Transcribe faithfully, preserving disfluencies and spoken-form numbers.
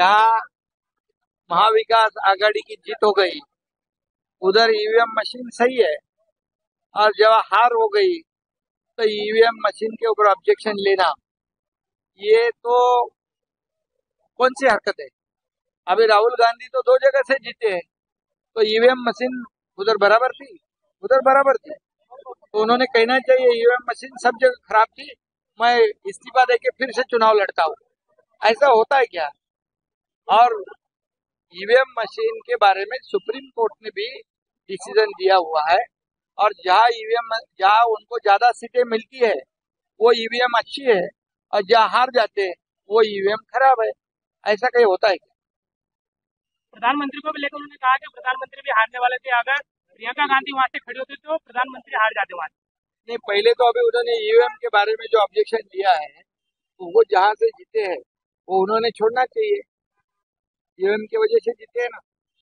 जहाँ महाविकास आगाड़ी की जीत हो गई उधर ईवीएम मशीन सही है, और जब हार हो गई तो ईवीएम मशीन के ऊपर ऑब्जेक्शन लेना ये तो कौन सी हरकत है। अभी राहुल गांधी तो दो जगह से जीते हैं, तो ईवीएम मशीन उधर बराबर थी उधर बराबर थी, तो उन्होंने कहना चाहिए ईवीएम मशीन सब जगह खराब थी, मैं इस्तीफा देके फिर से चुनाव लड़ता हूँ। ऐसा होता है क्या? और ईवीएम मशीन के बारे में सुप्रीम कोर्ट ने भी डिसीजन दिया हुआ है, और जहाँ ईवीएम जहाँ उनको ज्यादा सीटें मिलती है वो ईवीएम अच्छी है, और जहाँ हार जाते हैं वो ईवीएम खराब है। ऐसा कहीं होता है क्या? प्रधानमंत्री को भी लेकर उन्होंने कहा कि प्रधानमंत्री भी हारने वाले थे, अगर प्रियंका गांधी वहाँ से खड़े होते तो प्रधानमंत्री हार जाते वहाँ। नहीं, पहले तो अभी उन्होंने ईवीएम के बारे में जो ऑब्जेक्शन लिया है तो वो जहाँ से जीते हैं वो उन्होंने छोड़ना चाहिए, ईवीएम की वजह से जीते हैं ना।